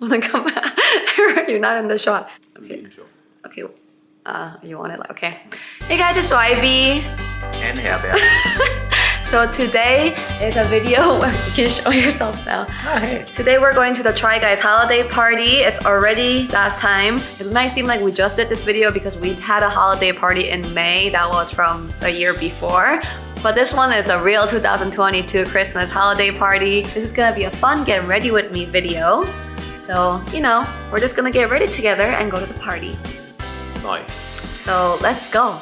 Wanna come back? You're not in the shot. Okay. Okay. You want it? Like, okay. Hey guys, it's YB. And Herbert. So today is a video where you can show yourself now. Oh, hey. Today we're going to the Try Guys holiday party. It's already that time. It might seem like we just did this video because we had a holiday party in May. That was from the year before. But this one is a real 2022 Christmas holiday party. This is gonna be a fun get ready with me video. So, you know, we're just gonna get ready together and go to the party. Nice. So let's go.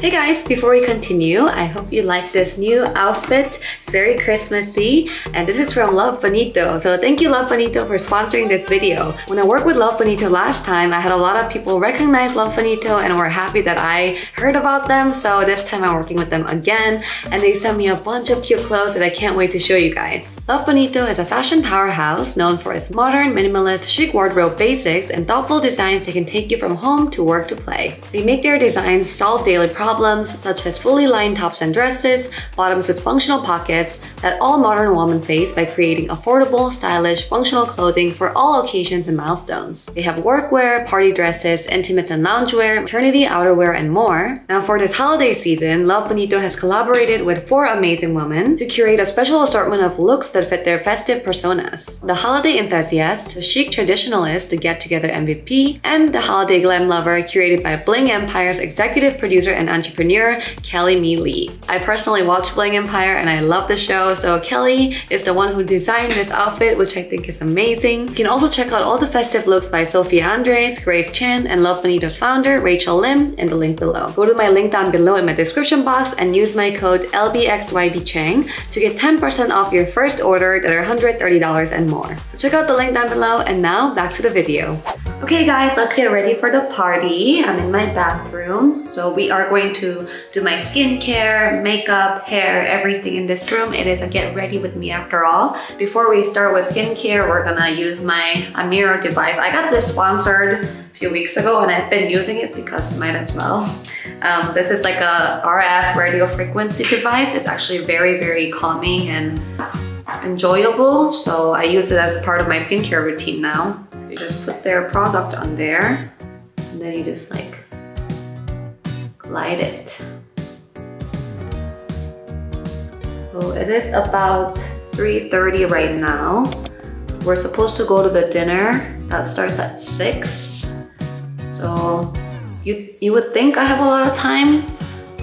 Hey guys, before we continue, I hope you like this new outfit. It's very Christmassy, and this is from Love Bonito. So thank you, Love Bonito, for sponsoring this video. When I worked with Love Bonito last time, I had a lot of people recognize Love Bonito and were happy that I heard about them. So this time I'm working with them again, and they sent me a bunch of cute clothes that I can't wait to show you guys. Love Bonito is a fashion powerhouse known for its modern, minimalist, chic wardrobe basics and thoughtful designs that can take you from home to work to play. They make their designs solve daily problems such as fully lined tops and dresses, bottoms with functional pockets that all modern women face by creating affordable, stylish, functional clothing for all occasions and milestones. They have workwear, party dresses, intimates and loungewear, maternity outerwear, and more. Now for this holiday season, Love Bonito has collaborated with 4 amazing women to curate a special assortment of looks that fit their festive personas. The holiday enthusiast, the chic traditionalist, the get-together MVP, and the holiday glam lover curated by Bling Empire's executive producer and entrepreneur Kelly Mee Lee. I personally watched Bling Empire and I love the show, so Kelly is the one who designed this outfit, which I think is amazing. You can also check out all the festive looks by Sophie Andres, Grace Chin, and Love Bonito's founder Rachel Lim in the link below. Go to my link down below in my description box and use my code LBXYBChang to get 10% off your first order that are $130 and more. So check out the link down below, and now back to the video. Okay guys, let's get ready for the party. I'm in my bathroom, so we are going to do my skincare, makeup, hair, everything in this room. It is a get ready with me after all. Before we start with skincare, we're gonna use my Amiro device. I got this sponsored a few weeks ago and I've been using it because might as well. This is like a RF radio frequency device. It's actually very, very calming and enjoyable. So I use it as a part of my skincare routine now. You just put their product on there and then you just like glide it. So it is about 3:30 right now. We're supposed to go to the dinner that starts at 6. So you would think I have a lot of time,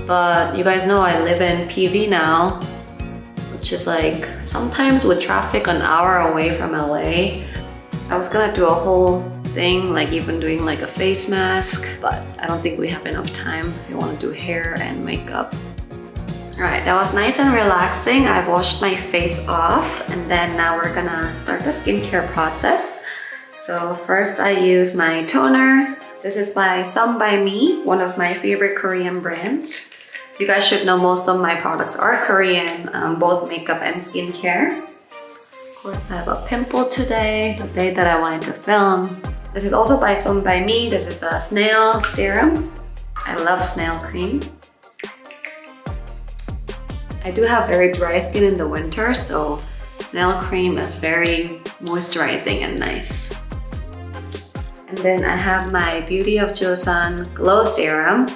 but you guys know I live in PV now, which is like sometimes with traffic an hour away from LA. I was gonna do a whole thing, like even doing like a face mask, but I don't think we have enough time. I wanna do hair and makeup. Alright, that was nice and relaxing. I've washed my face off, and then now we're gonna start the skincare process. So first I use my toner. This is by Some by Me, one of my favorite Korean brands. You guys should know most of my products are Korean, both makeup and skincare. Of course, I have a pimple today, the day that I wanted to film. This is also by Some by Me. This is a snail serum. I love snail cream. I do have very dry skin in the winter, so snail cream is very moisturizing and nice. And then I have my Beauty of Joseon Glow Serum.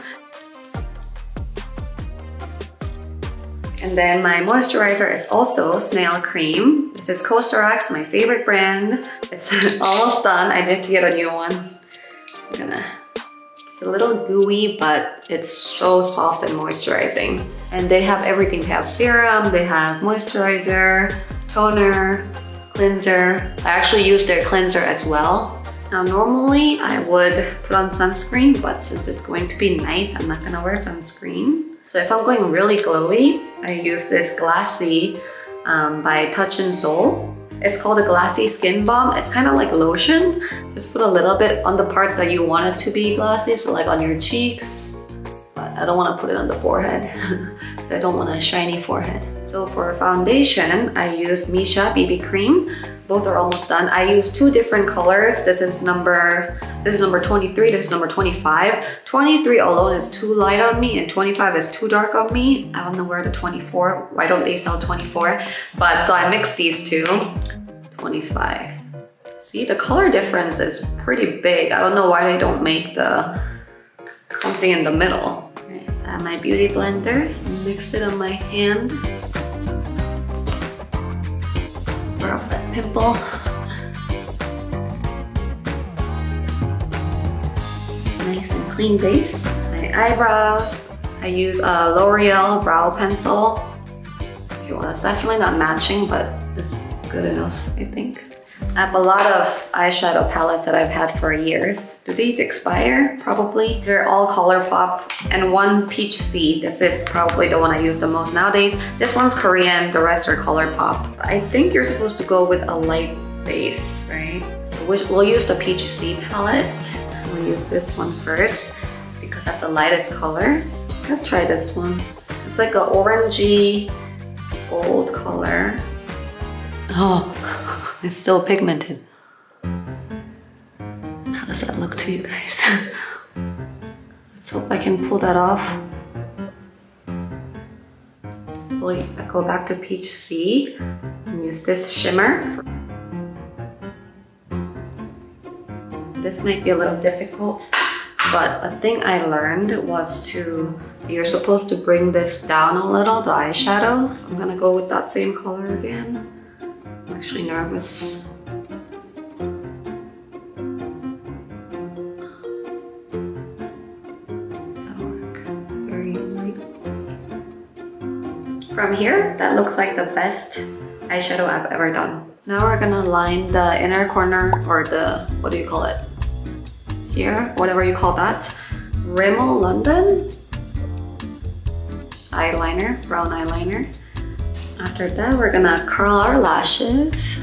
And then my moisturizer is also snail cream. This is COSRX, my favorite brand. It's almost done. I need to get a new one. It's a little gooey, but it's so soft and moisturizing. And they have everything. They have serum, they have moisturizer, toner, cleanser. I actually use their cleanser as well. Now normally I would put on sunscreen, but since it's going to be night, I'm not gonna wear sunscreen. So if I'm going really glowy, I use this Glassy by Touch and Soul. It's called the Glassy Skin Balm. It's kind of like lotion. Just put a little bit on the parts that you want it to be glossy, so like on your cheeks. But I don't want to put it on the forehead, so I don't want a shiny forehead. So for foundation, I use Missha BB Cream. Both are almost done. I use 2 different colors. This is number 23, this is number 25. 23 alone is too light on me and 25 is too dark on me. I don't know where the 24, why don't they sell 24? But so I mixed these 2. 25. See, the color difference is pretty big. I don't know why they don't make the something in the middle. Alright, so I have my beauty blender and mix it on my hand. Cover up that pimple. Nice and clean base. My eyebrows. I use a L'Oreal brow pencil. Well, it's definitely not matching, but it's good enough, I think. I have a lot of eyeshadow palettes that I've had for years. Do these expire? Probably. They're all ColourPop and one Peach C. This is probably the one I use the most nowadays. This one's Korean, the rest are ColourPop. I think you're supposed to go with a light base, right? So we'll use the Peach C palette. We'll use this one first because that's the lightest color. Let's try this one. It's like an orangey gold color. Oh, it's still pigmented. How does that look to you guys? Let's hope I can pull that off. I go back to Peach C and use this shimmer. This might be a little difficult, but a thing I learned was to you're supposed to bring this down a little, the eyeshadow. So I'm gonna go with that same color again. I'm actually nervous. That works very lightly. From here, that looks like the best eyeshadow I've ever done. Now we're gonna line the inner corner or the, what do you call it? Here, whatever you call that. Rimmel London eyeliner, brown eyeliner. After that, we're gonna curl our lashes.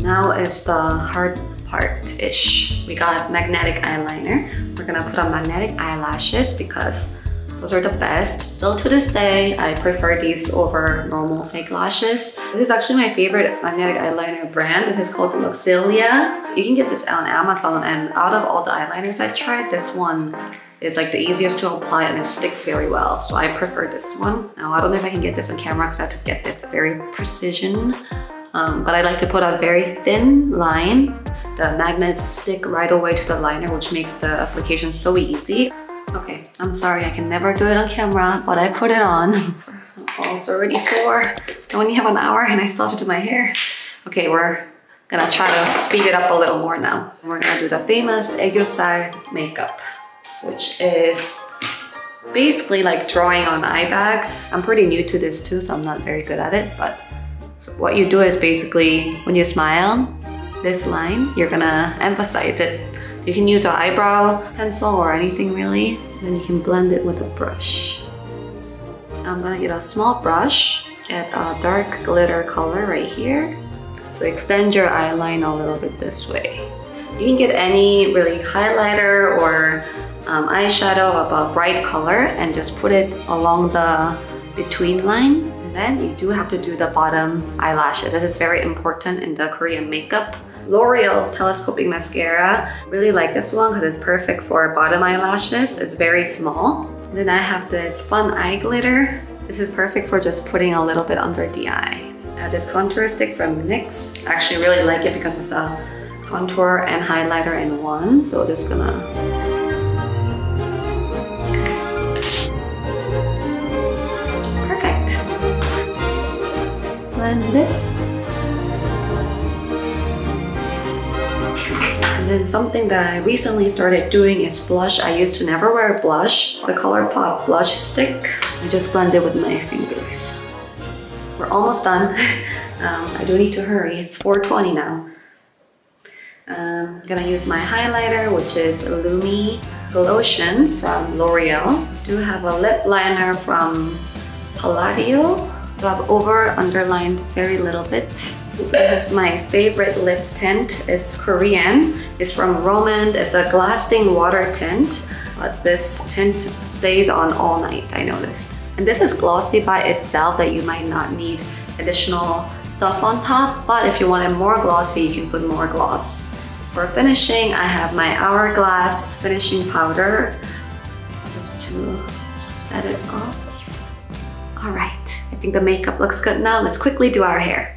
Now is the hard part-ish. We got magnetic eyeliner. We're gonna put on magnetic eyelashes because those are the best. Still to this day, I prefer these over normal fake lashes. This is actually my favorite magnetic eyeliner brand. This is called Luxilia. You can get this on Amazon, and out of all the eyeliners I've tried, this one is like the easiest to apply and it sticks very well. So I prefer this one. Now I don't know if I can get this on camera because I have to get this very precision. But I like to put a very thin line. The magnets stick right away to the liner, which makes the application so easy. Okay, I'm sorry, I can never do it on camera, but I put it on. Oh, it's already 4. I only have an hour and I still have to do my hair. Okay, we're gonna try to speed it up a little more now. We're gonna do the famous 애교살 makeup, which is basically like drawing on eye bags. I'm pretty new to this too, so I'm not very good at it, but what you do is basically when you smile, this line, you're gonna emphasize it. You can use an eyebrow pencil or anything really, then you can blend it with a brush. I'm gonna get a small brush, get a dark glitter color right here. So extend your eye line a little bit this way. You can get any really highlighter or eyeshadow of a bright color and just put it along the between line. And then you do have to do the bottom eyelashes. This is very important in the Korean makeup. L'Oreal's telescoping mascara. Really like this one because it's perfect for bottom eyelashes. It's very small. And then I have this fun eye glitter. This is perfect for just putting a little bit under the eye. I have this contour stick from NYX. I actually really like it because it's a contour and highlighter in one. So just gonna blend it. And then something that I recently started doing is blush. I used to never wear blush. The ColourPop blush stick. I just blend it with my fingers. We're almost done. I do need to hurry. It's 4:20 now. I'm gonna use my highlighter, which is Lumi Glotion from L'Oreal. I do have a lip liner from Palladio. So I've over-underlined very little bit. This is my favorite lip tint. It's Korean. It's from Romand. It's a lasting water tint. But this tint stays on all night, I noticed. And this is glossy by itself that you might not need additional stuff on top. But if you want it more glossy, you can put more gloss. For finishing, I have my Hourglass finishing powder. Just to set it off. All right. I think the makeup looks good now. Let's quickly do our hair.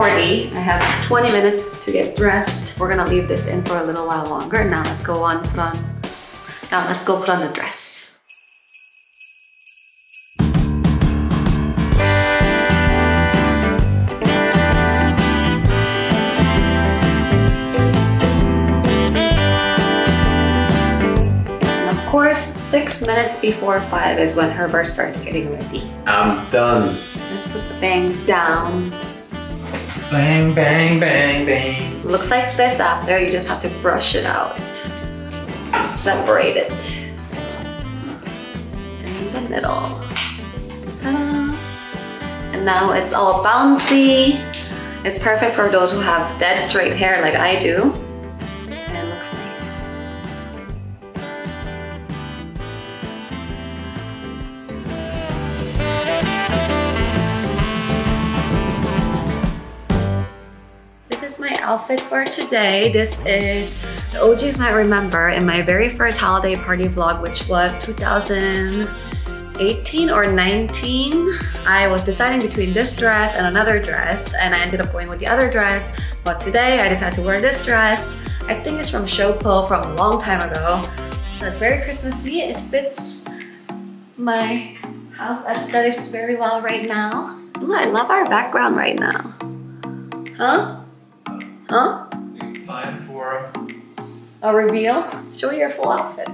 4:40. I have 20 minutes to get dressed. We're gonna leave this in for a little while longer. Now let's go on put on the dress. Of course, 6 minutes before 5 is when her birth starts getting ready. I'm done. Let's put the bangs down. Bang, bang, bang, bang. Looks like this after, you just have to brush it out. Separate it. In the middle. Ta-da. And now it's all bouncy. It's perfect for those who have dead straight hair like I do. Outfit for today. This is, the OGs might remember, in my very first holiday party vlog, which was 2018 or 19. I was deciding between this dress and another dress, and I ended up going with the other dress, but today I decided to wear this dress. I think it's from Shopo from a long time ago. So it's very Christmassy. It fits my house aesthetics very well right now. Ooh, I love our background right now. Huh? Huh? It's time for a reveal. Show your full outfit.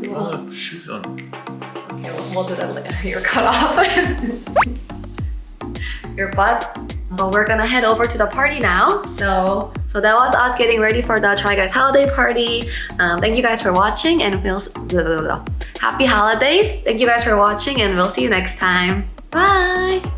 Do I have shoes on? Okay, we'll do that later. You're cut off. Your butt. But we're gonna head over to the party now. So that was us getting ready for the Try Guys holiday party. Thank you guys for watching, and happy holidays. Thank you guys for watching, and we'll see you next time. Bye.